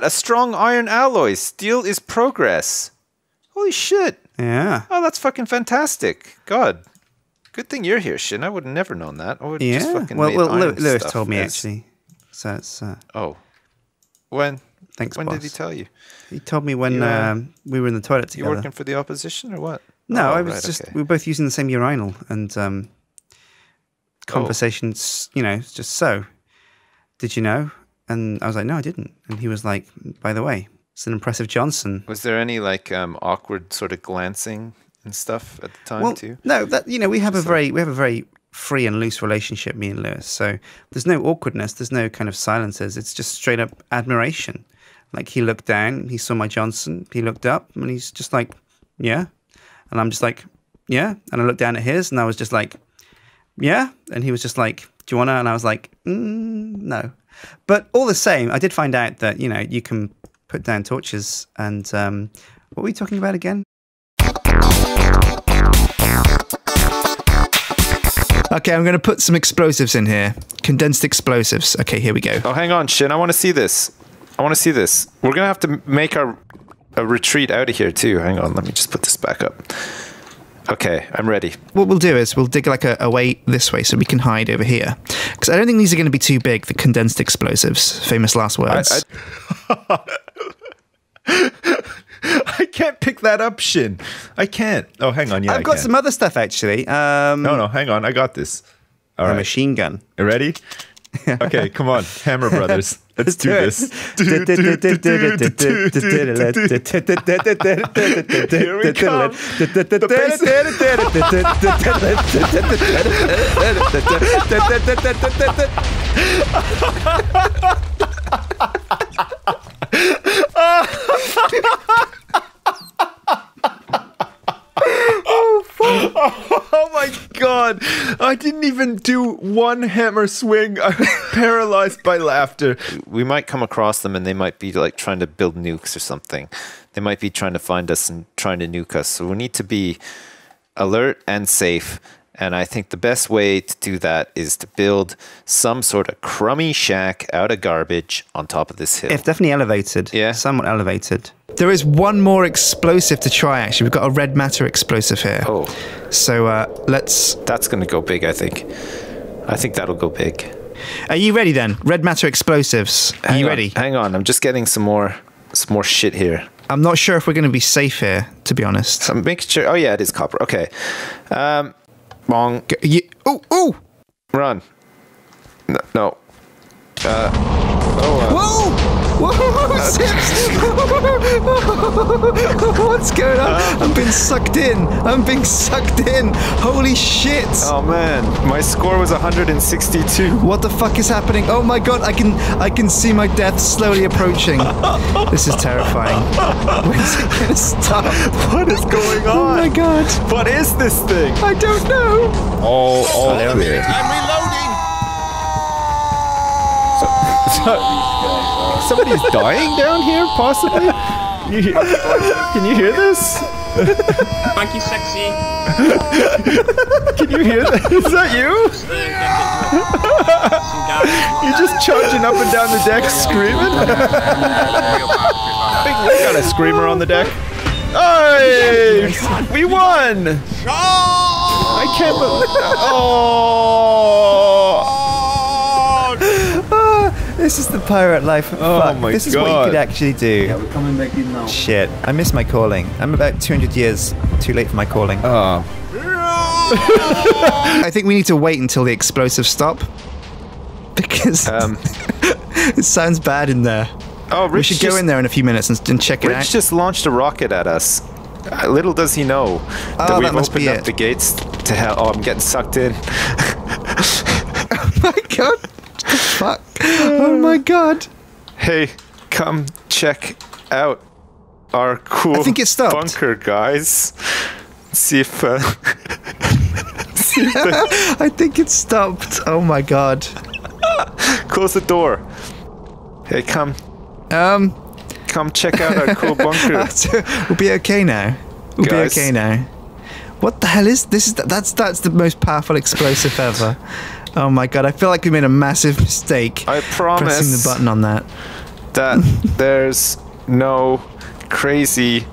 got a strong iron alloy. Steel is progress. Holy shit. Yeah. Oh, that's fucking fantastic. God. Good thing you're here, Sjin. I would have never known that. I would have just fucking Lewis told me, actually. So it's... Oh. When? Thanks, boss. When did he tell you? He told me when we were in the toilet together. You working for the opposition or what? No, I was just... Okay. We were both using the same urinal and conversations, you know, just so. Did you know? And I was like, no, I didn't. And he was like, by the way, it's an impressive Johnson. Was there any like awkward sort of glancing and stuff at the time too? No, that, you know, we have just a very free and loose relationship, me and Lewis. So there's no awkwardness, there's no kind of silences. It's just straight up admiration. Like he looked down, he saw my Johnson, he looked up, and he's just like, yeah. And I'm just like, yeah. And I looked down at his, and I was just like, yeah. And he was just like, do you wanna? And I was like, no. But all the same, I did find out that, you know, you can put down torches and what were we talking about again? Okay, I'm going to put some explosives in here. Condensed explosives. Okay, here we go. Oh, hang on, Sjin. I want to see this. I want to see this. We're going to have to make a retreat out of here too. Hang on. Let me just put this back up. Okay, I'm ready. What we'll do is we'll dig like a way this way so we can hide over here. Because I don't think these are going to be too big, the condensed explosives. Famous last words. I can't pick that up, Sjin. I can't. Oh, hang on. Yeah, I've got some other stuff, actually. No, hang on. I got this. All right. A machine gun. You ready? Okay, come on. Hammer Brothers. Let's do this. Here we come. Oh, fuck. Oh my god, I didn't even do one hammer swing. I was paralyzed by laughter. We might come across them and they might be like trying to build nukes or something. They might be trying to find us and trying to nuke us. So we need to be alert and safe. And I think the best way to do that is to build some sort of crummy shack out of garbage on top of this hill. It's definitely elevated. Yeah. Somewhat elevated. There is one more explosive to try, actually. We've got a red matter explosive here. Oh. So let's... That's going to go big, I think. I think that'll go big. Are you ready, then? Red matter explosives. Are you ready? Hang on. I'm just getting some more shit here. I'm not sure if we're going to be safe here, to be honest. I'm making sure... Oh, yeah, it is copper. Okay. Bong. Oh, oh! Run. No. Whoa! Whoa! Sips! What's going on? I'm being sucked in. I'm being sucked in. Holy shit! Oh man, my score was 162. What the fuck is happening? Oh my god, I can see my death slowly approaching. This is terrifying. When's it gonna stop? What is going on? Oh my god! What is this thing? I don't know. All clear. I'm reloading. Somebody's dying down here, possibly? Can you hear this? Monkey sexy. Can you hear that? Is that you? You're just charging up and down the deck, screaming? I think we got a screamer on the deck. Hey! We won! I can't believe... Oh! This is the pirate life. Oh fuck. My this is God. What you could actually do. Yeah, we're coming back in now. Shit, I miss my calling. I'm about 200 years too late for my calling. Oh. I think we need to wait until the explosives stop. Because it sounds bad in there. Oh, Rich, we should go in there in a few minutes and check it out. Rich just launched a rocket at us. Little does he know that we've opened up the gates to hell. Oh, I'm getting sucked in. Oh my god. Fuck. Oh my god. Hey, come check out our cool bunker, guys. See if I think it stopped. Oh my god. Close the door. Hey, come. Come check out our cool bunker. We'll be okay now. We'll be okay now. What the hell is this? That's the most powerful explosive ever. Oh my god, I feel like we made a massive mistake. I promise. Pressing the button on that. that there's no crazy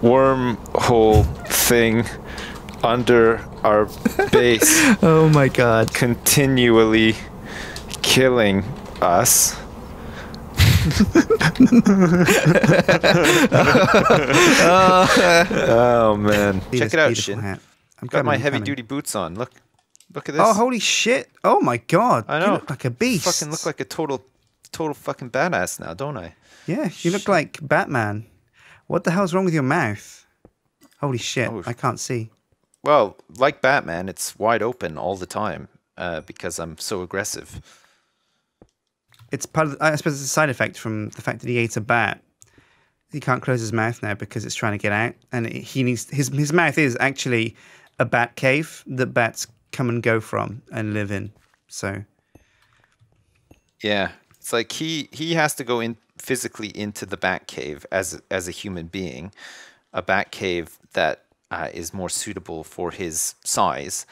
wormhole thing under our base. Oh my god. Continually killing us. Oh man. Check it out, Shin. I've got my heavy duty boots on. Look. Look at this. Oh, holy shit. Oh my god. I know. You look like a beast. I fucking look like a total fucking badass now, don't I? Yeah, you shit. Look like Batman. What the hell's wrong with your mouth? Holy shit, oh, I can't see. Well, like Batman, it's wide open all the time because I'm so aggressive. It's part of, I suppose it's a side effect from the fact that he ate a bat. He can't close his mouth now because it's trying to get out, and he needs his mouth is actually a bat cave that bats come and go from and live in. So yeah, it's like he has to go in physically into the bat cave as a human being, a bat cave that is more suitable for his size.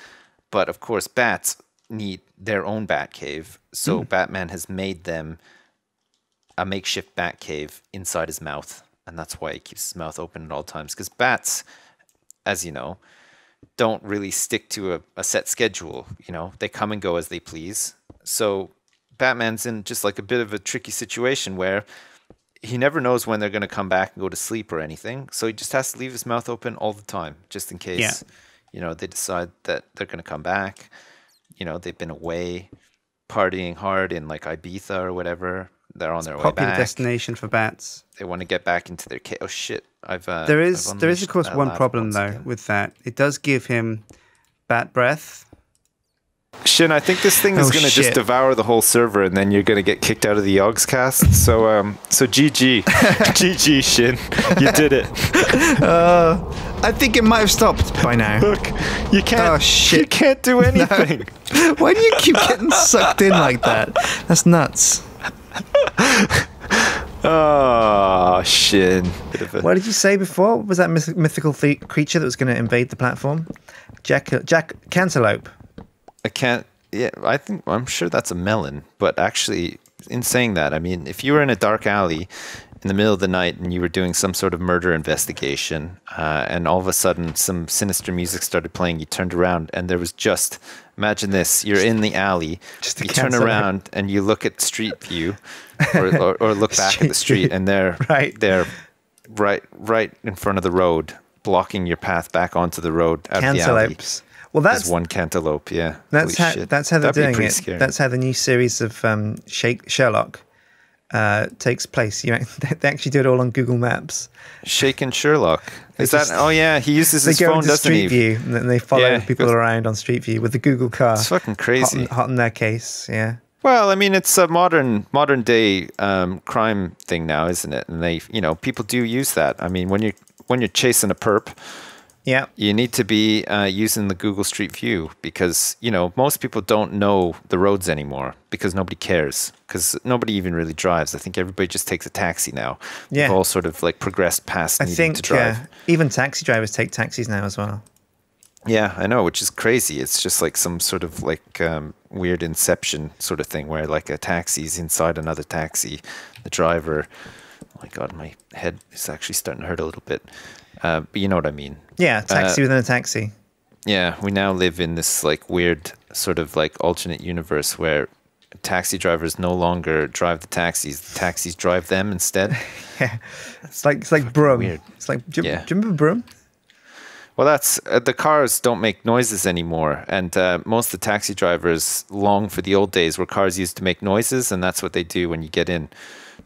But of course, bats need their own bat cave, so Batman has made them a makeshift bat cave inside his mouth, and that's why he keeps his mouth open at all times, because bats, as you know, don't really stick to a set schedule. You know, they come and go as they please. So Batman's in just like a bit of a tricky situation where he never knows when they're going to come back and go to sleep or anything. So he just has to leave his mouth open all the time, just in case, you know, they decide that they're going to come back. You know, they've been away partying hard in like Ibiza or whatever. They're on their way back. Popular destination for bats. They want to get back into their cave. Oh shit! There is of course one problem though with that. It does give him bat breath. Shin, I think this thing is going to just devour the whole server, and then you're going to get kicked out of the Yogscast. So, GG, GG, Shin, you did it. I think it might have stopped by now. Look, you can't. Oh shit! You can't do anything. No. Why do you keep getting sucked in like that? That's nuts. Oh shit! What did you say before? Was that mythical creature that was going to invade the platform? Cantaloupe. I can't. Yeah, I'm sure that's a melon. But actually, in saying that, I mean, if you were in a dark alley in the middle of the night and you were doing some sort of murder investigation, and all of a sudden some sinister music started playing, you turned around and there was just. Imagine this: you're in the alley, you turn around and you look at street view, or look back at the street, and they're right in front of the road, blocking your path back onto the road out of the alley. Well, that's one cantaloupe. Yeah, that's how they're doing it. Scary. That's how the new series of Sherlock takes place. You know, they actually do it all on Google Maps. Shaken Sherlock. Is that? Oh yeah, he uses his phone, doesn't he? They go into Street View, and then they follow people around on Street View with the Google car. It's fucking crazy. Hot in their case, yeah. Well, I mean, it's a modern day crime thing now, isn't it? And people do use that. I mean, when you're chasing a perp. Yeah, you need to be using the Google Street View because, you know, most people don't know the roads anymore because nobody cares, because nobody even really drives. I think everybody just takes a taxi now. Yeah. We've all sort of like progressed past needing to drive. Even taxi drivers take taxis now as well. Yeah, I know, which is crazy. It's just like some sort of like weird inception sort of thing where like a taxi's inside another taxi. The driver, oh my God, my head is actually starting to hurt a little bit. But you know what I mean. Yeah, taxi within a taxi. Yeah, we now live in this like weird sort of like alternate universe where taxi drivers no longer drive the taxis drive them instead. Yeah, it's like Broom. Weird. It's like, do you remember Broom? Well, that's the cars don't make noises anymore, and most of the taxi drivers long for the old days where cars used to make noises, and that's what they do when you get in.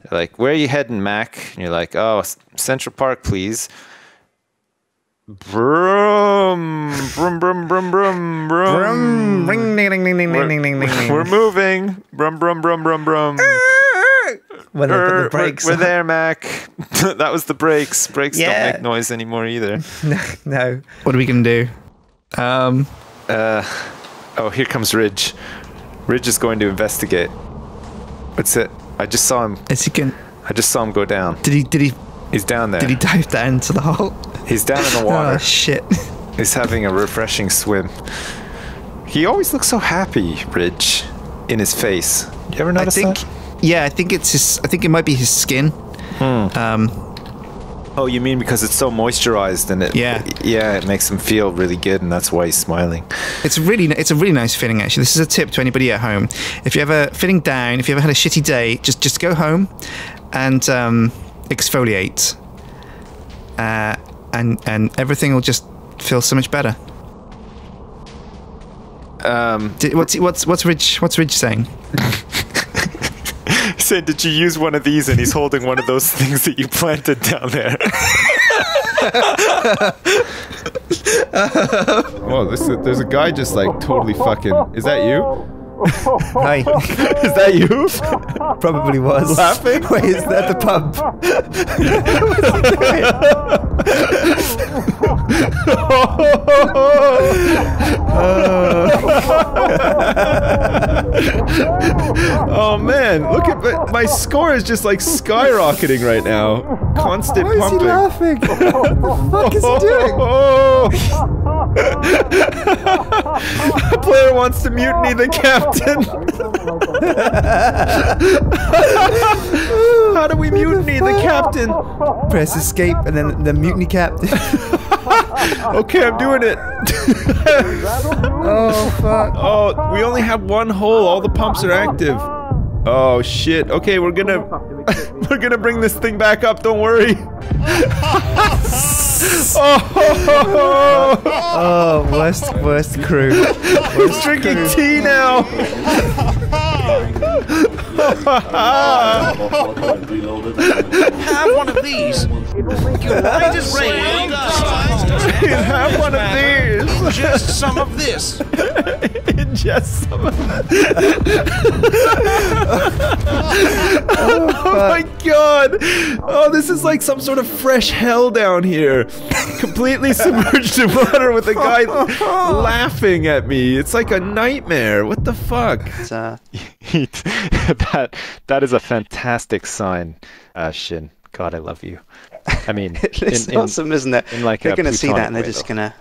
They're like, where are you heading, Mac? And you're like, oh, Central Park, please. Broom, broom, broom, broom, broom, broom. Ring, ding, ding, ding, ding, ding, ding, ding. We're moving. Broom, broom, broom, broom, broom. When they put the brakes on. We're there, Mac. That was the brakes. Brakes don't make noise anymore either. No. What are we gonna do? Oh, here comes Ridge. Ridge is going to investigate. What's it? I just saw him. I just saw him go down. Did he? He's down there. Did he dive down to the hole? He's down in the water. Oh, shit. He's having a refreshing swim. He always looks so happy, Ridge, in his face. You ever notice that? Yeah, I think it's his. I think it might be his skin. Hmm. Oh, you mean because it's so moisturized and it? Yeah. Yeah, it makes him feel really good, and that's why he's smiling. It's a really nice feeling actually. This is a tip to anybody at home. If you're ever feeling down, if you ever had a shitty day, just go home and exfoliate, and everything will just feel so much better. What's Ridge saying? He said, "Did you use one of these?" And he's holding one of those things that you planted down there. Oh, there's a guy just like totally fucking. Is that you? Hi. Is that you? Probably was. Laughing? Wait, is that the pub? Oh man, look at my score is just like skyrocketing right now. Constant pumping. Why is he laughing? What the fuck is he doing? A player wants to mutiny the captain. How do we mutiny the captain? Press escape and then the mutiny captain. Okay, I'm doing it. Oh fuck. Oh, we only have one hole. All the pumps are active. Oh shit. Okay, we're gonna bring this thing back up. Don't worry. Oh, oh, worst crew. He's drinking tea now. Have one of these. Have one of these. Ingest some of this. Ingest some of that. Oh my god. Oh, this is like some sort of fresh hell down here. Completely submerged in water with a guy laughing at me. It's like a nightmare. What the fuck? That is a fantastic sign, Sjin. God, I love you. I mean, it's awesome, isn't it? Like they're gonna see that and they're just gonna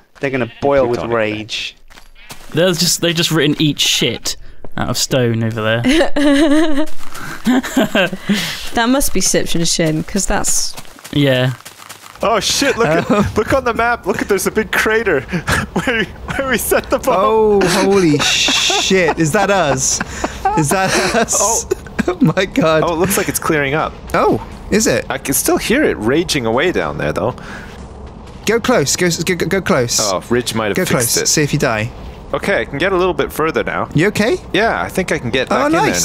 boil with rage. They've just written "eat shit" out of stone over there. That must be Sips and Sjin, because that's yeah. Oh shit! Look, look on the map. Look, there's a big crater where we set the bomb. Oh holy shit! Is that us? Is that us? Oh my god! Oh, it looks like it's clearing up. Oh. Is it? I can still hear it raging away down there, though. Go close. Go close. Oh, Ridge might have fixed it. Go close. See if you die. Okay, I can get a little bit further now. You okay? Yeah, I think I can get back in there now. Let's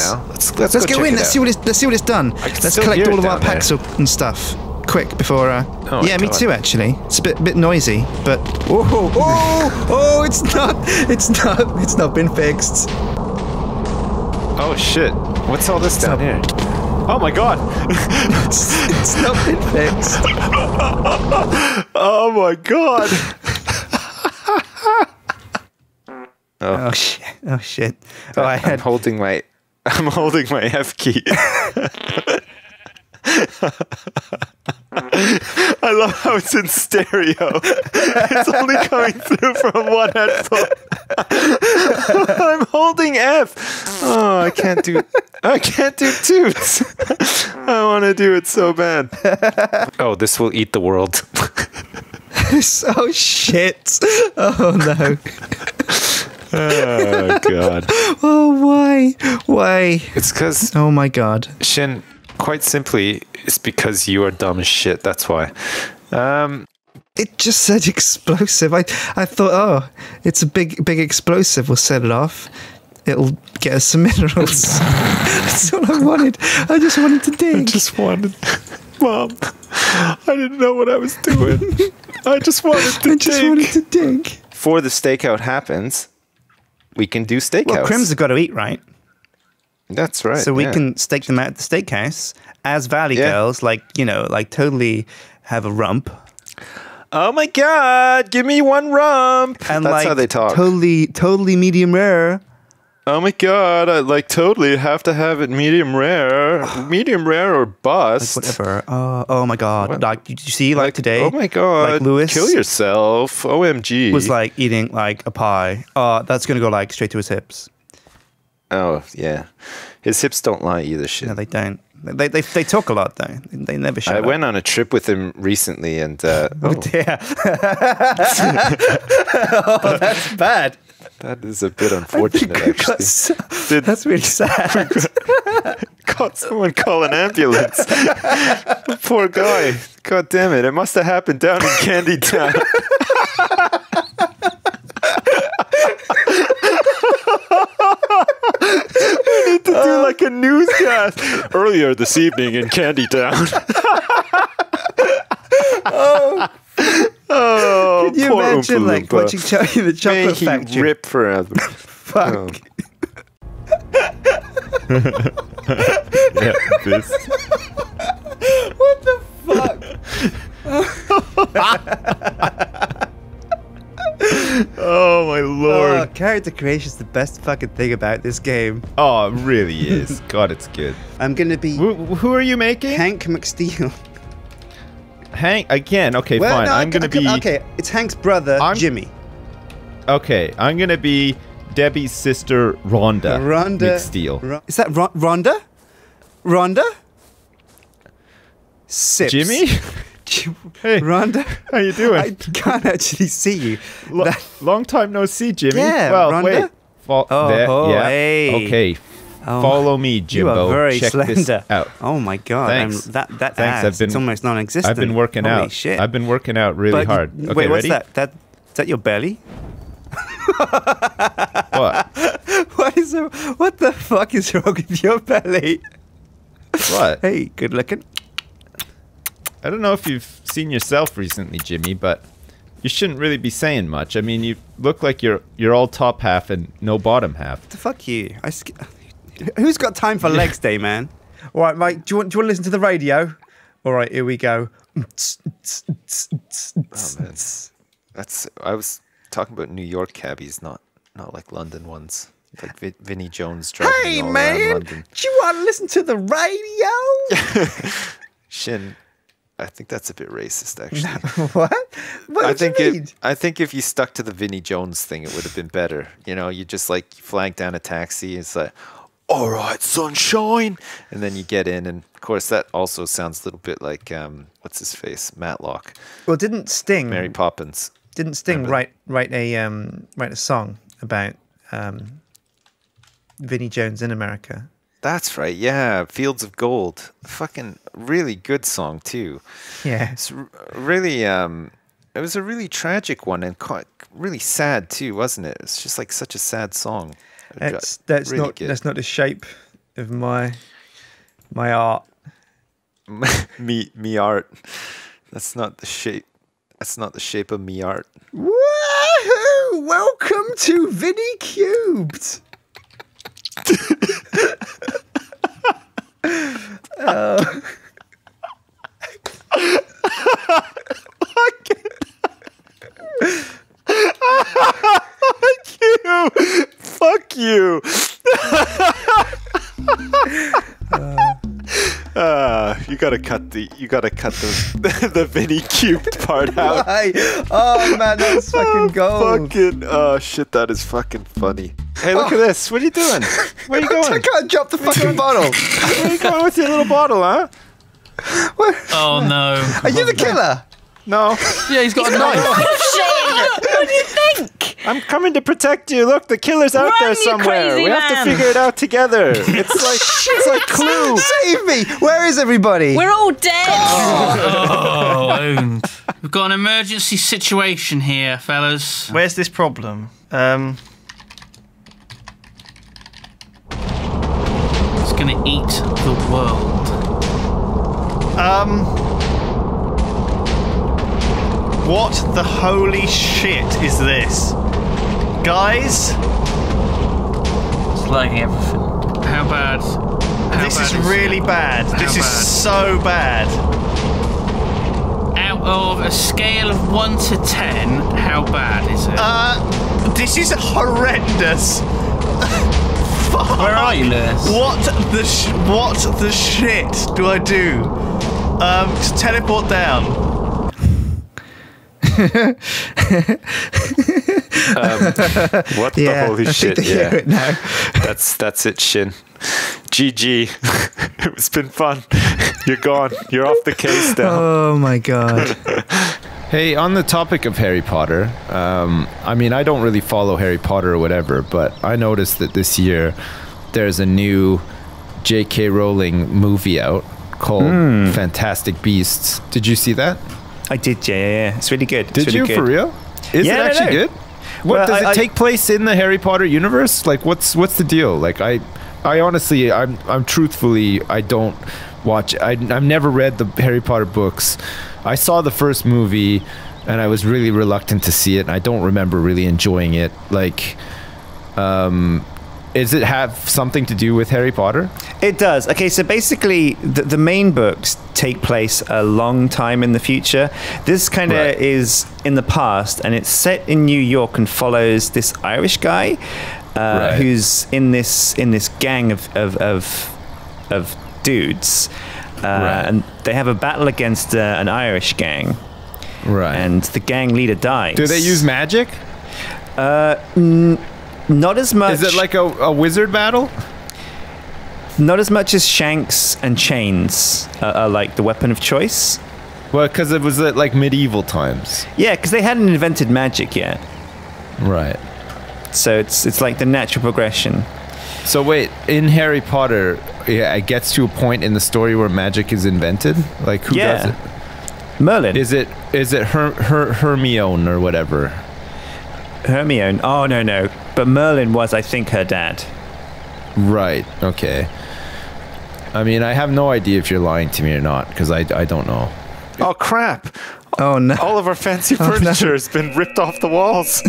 go in. Let's see what it's done. Let's collect all of our packs up and stuff. Quick before. Oh yeah, me too. Actually, it's a bit noisy, but oh, it's not been fixed. Oh shit! What's all this down here? Oh my god! It's not been fixed. Oh my god! Oh shit! Oh shit! Oh, I'm holding my F key. I love how it's in stereo. It's only coming through from one headphone. I'm holding F. Oh, I can't do toots. I want to do it so bad. Oh, this will eat the world. Oh shit. Oh no. Oh god. Oh why? It's because. Oh my god. Sjin. Quite simply, it's because you are dumb as shit, that's why. It just said explosive. I thought, oh, it's a big explosive. We'll set it off. It'll get us some minerals. That's all I wanted. I just wanted to dig. I just wanted... Mom, I didn't know what I was doing. I just wanted to dig. Before the stakeout happens, we can do stakeouts. Well, Crims have got to eat, right? That's right. So we can stake them out at the steakhouse as Valley Girls, like, you know, like totally have a rump. Oh my god, give me one rump. And that's like, how they talk. Totally medium rare. Oh my god, I like totally have to have it medium rare. Medium rare or bust. Like whatever. Oh my god. What? Like you see like today. Oh my god. Like Lewis. Kill yourself. OMG. Was like eating like a pie. That's gonna go like straight to his hips. Oh, yeah. His hips don't lie either, shit. No, they don't. They talk a lot, though. They never shut up. I went on a trip with him recently, and... oh, dear. Oh, that's bad. That is a bit unfortunate, actually. So, that's really sad. God, someone call an ambulance. Poor guy. God damn it. It must have happened down in Candy Town. We need to do like a newscast. Earlier this evening in Candy Town. Oh, can you poor imagine Oompa like Loompa. Watching Charlie and the Chocolate Factory? Rip forever. Fuck. Yeah, this. What the fuck? Oh my lord. Character creation is the best fucking thing about this game. Oh, it really is. God, it's good. I'm gonna be... Who are you making? Hank McSteel. Hank, again, okay, well, fine. No, I'm gonna be... Okay, it's Hank's brother, Jimmy. Okay, I'm gonna be Debbie's sister, Rhonda. Rhonda McSteel. Is that Rhonda? Rhonda? Sips. Jimmy? Hey, Rhonda, how you doing? I can't actually see you. Long time no see, Jimmy. Yeah, well, Rhonda? Wait. Okay. Oh, follow me, Jimbo. You are very slender. Check this out. Oh my god. Thanks. It's almost non-existent. I've been working out. Holy shit. I've been working out really hard. Okay, wait, what's that? Is that your belly? What? What the fuck is wrong with your belly? What? Hey, good looking. I don't know if you've seen yourself recently, Jimmy, but you shouldn't really be saying much. I mean, you look like you're all top half and no bottom half. The fuck you! Who's got time for legs day, man? All right, Mike. Do you want to listen to the radio? All right, here we go. Oh, man. I was talking about New York cabbies, not like London ones. Like Vinnie Jones driving all around London. Do you want to listen to the radio? Sjin. I think that's a bit racist, actually. What? I think if you stuck to the Vinnie Jones thing, it would have been better. You know, you just like flag down a taxi. It's like, all right, sunshine. And then you get in. And of course, that also sounds a little bit like, what's his face? Matlock. Well, didn't Sting. Mary Poppins. Didn't Sting write a song about Vinnie Jones in America? That's right, yeah. Fields of Gold. Fucking really good song, too. Yeah. It's really, it was a really tragic one and really sad, too, wasn't it? It's just like such a sad song. That's really not good. That's not the shape of my art. me art. That's not the shape. That's not the shape of me art. Woohoo! Welcome to Vinnie Cubed. Fuck you! You gotta cut the the Vinnie Cubed part out. Why? Oh man, that was fucking gold. Oh shit, that is fucking funny. Hey, look at this. What are you doing? Where are you going? I can't drop the fucking bottle. Where are you going with your little bottle, huh? What? Oh no. Are you the killer? No. Yeah, he's got a knife. What do you think? I'm coming to protect you. Look, the killer's out there somewhere. We have to figure it out together. It's like it's like Clue. Save me! Where is everybody? We're all dead. Oh, owned. We've got an emergency situation here, fellas. Where's this problem? It's gonna eat the world. What the holy shit is this? Guys? It's lagging everything. How bad? This is really bad. This is so bad. Out of a scale of 1 to 10, how bad is it? This is horrendous. Fuck. Where are you, Lewis? What the shit do I do? Just teleport down. What the holy shit? Yeah, now. That's it, Shin. GG. It's been fun. You're gone. You're off the case now. Oh my god. Hey, on the topic of Harry Potter, I mean, I don't really follow Harry Potter or whatever, but I noticed that this year there's a new J.K. Rowling movie out called Fantastic Beasts. Did you see that? I did, yeah. It's really good. Did you, for real? Is it actually good? What does it take place in the Harry Potter universe? Like, what's the deal? Like, I honestly, I'm truthfully, I don't watch. I've never read the Harry Potter books. I saw the first movie, and I was really reluctant to see it. And I don't remember really enjoying it. Like, is it have something to do with Harry Potter? It does. Okay, so basically, the main books take place a long time in the future. This kind of is in the past, and it's set in New York and follows this Irish guy who's in this gang of dudes, and they have a battle against an Irish gang. Right. And the gang leader dies. Do they use magic? Not as much. Is it like a wizard battle? Not as much as shanks and chains are like the weapon of choice. Well, because it was at, like, medieval times. Yeah, because they hadn't invented magic yet. Right. So it's like the natural progression. So wait, in Harry Potter, it gets to a point in the story where magic is invented. Like, who does it? Merlin. Is it Hermione or whatever? Hermione. Oh, no. But Merlin was, I think, her dad. Right. Okay. I mean, I have no idea if you're lying to me or not, because I don't know. Oh, crap. Oh, no. All of our fancy furniture has been ripped off the walls.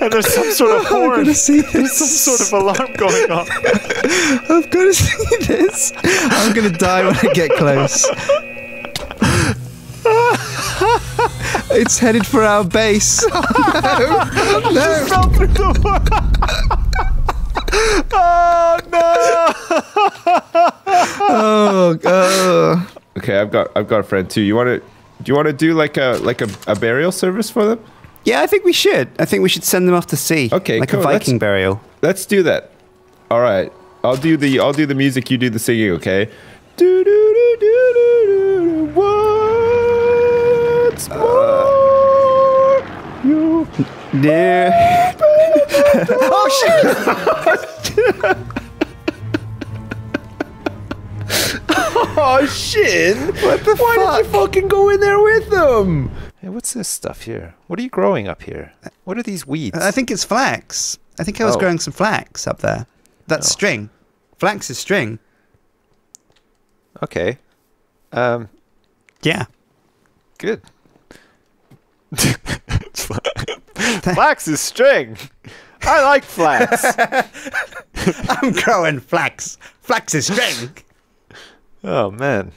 And there's some sort of horn. I'm gonna see this. There's some sort of alarm going on. I'm gonna see this. I'm gonna die when I get close. It's headed for our base. No, no. Fell through the wall. Oh no. Oh. Okay, I've got a friend too. Do you want to do like a burial service for them? Yeah, I think we should. I think we should send them off to sea. Okay, like cool. A Viking burial. Let's do that. All right, I'll do the music. You do the singing. Okay. Do do do do do do. What's more? You there? Oh shit! Oh shit! What the fuck? Why did you fucking go in there with them? Hey, what's this stuff here? What are you growing up here? What are these weeds? I think it's flax. I think I was growing some flax up there. That's string. Flax is string. Okay. Yeah. Good. Flax is string. I like flax. I'm growing flax. Flax is string. Oh man,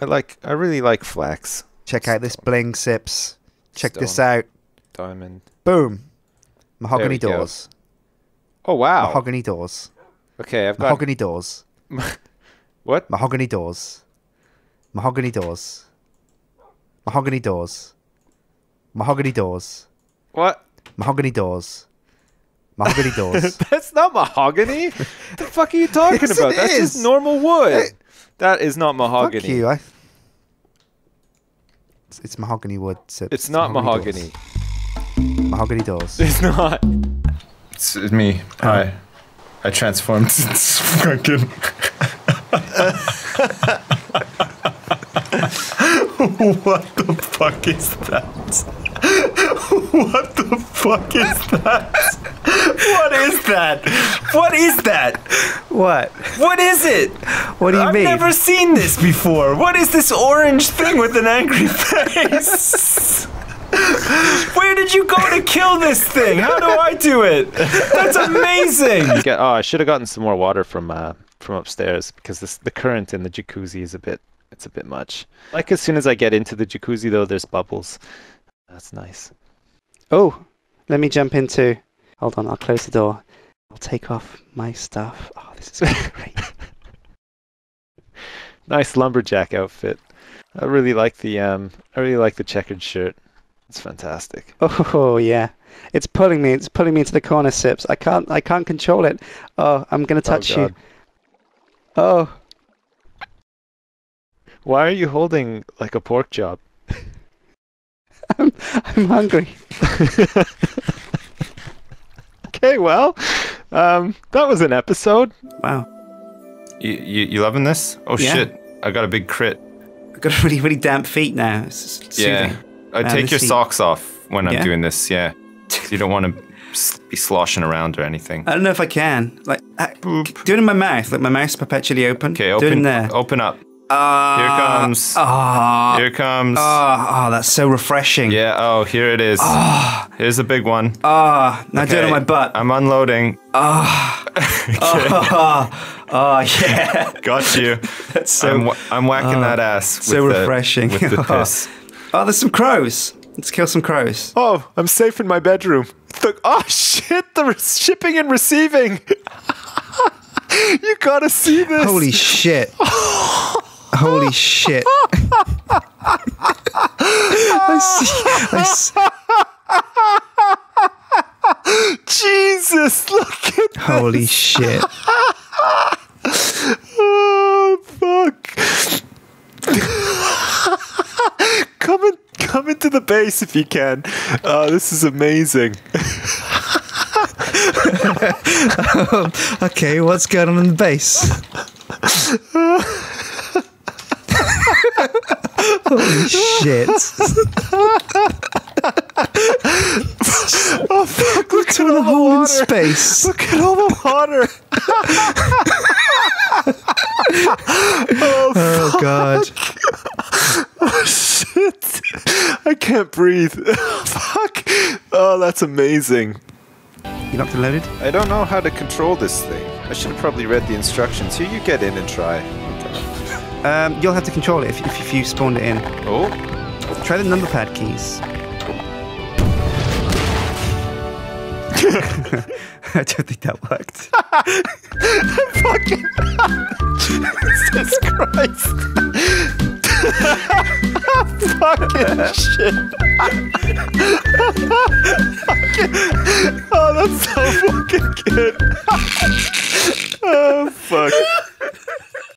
I really like flax. Check out this bling, Sips. Check this out. Diamond. Boom. Mahogany doors. Go. Oh, wow. Mahogany doors. Okay, I've got... Mahogany doors. What? Mahogany doors. Mahogany doors. Mahogany doors. Mahogany doors. What? Mahogany doors. Mahogany doors. That's not mahogany. What the fuck are you talking about? That's just normal wood. That is not mahogany. Fuck you, It's mahogany wood. It's not mahogany. Mahogany doors. It's not. It's me. Hi. I transformed. Fucking. What the fuck is that? What the fuck is that? What is that? What is that? What? What is it? What do you mean? I've never seen this before. What is this orange thing with an angry face? Where did you go to kill this thing? How do I do it? That's amazing. Oh, I should have gotten some more water from upstairs, because the current in the jacuzzi is a bit much. Like, as soon as I get into the jacuzzi, though, there's bubbles. That's nice. Oh, let me jump into... Hold on, I'll close the door. I'll take off my stuff. Oh, this is great. Nice lumberjack outfit. I really like the checkered shirt. It's fantastic. Oh yeah, it's pulling me into the corner, Sips. I can't control it. Oh, I'm gonna touch you. Oh. Why are you holding like a pork chop? I'm hungry. Okay, well, that was an episode. Wow. You loving this? Oh yeah. Shit! I got a big crit. I got really damp feet now. It's yeah. I take your socks off when I'm doing this. Yeah. You don't want to be sloshing around or anything. I don't know if I can. Like, do it in my mouth. Like my mouth's perpetually open. Okay, open. Do it in there. Open up. Here it comes. Here it comes. Oh, that's so refreshing. Yeah. Oh, here it is. Here's a big one. Now okay. Do it on my butt. I'm unloading. Okay. Yeah. Got you. That's so. I'm whacking that ass. With so refreshing. With the piss. Oh, there's some crows. Let's kill some crows. Oh, I'm safe in my bedroom. Oh shit! The shipping and receiving. You gotta see this. Holy shit. Holy shit. I see. Jesus, look at this. Holy shit. Oh, fuck. Come into the base if you can. This is amazing. Okay, what's going on in the base? Holy shit. Oh, fuck, look at all the hole in space. Look at all the water. Oh, fuck. God. Oh, shit. I can't breathe. Fuck. Oh, that's amazing. You locked and loaded? I don't know how to control this thing. I should have probably read the instructions. Here, you get in and try. Okay. You'll have to control it if you spawned it in. Oh. Try the number pad keys. I don't think that worked. Fucking... Jesus Christ. Fucking shit. Oh, that's so fucking good. Oh, fuck.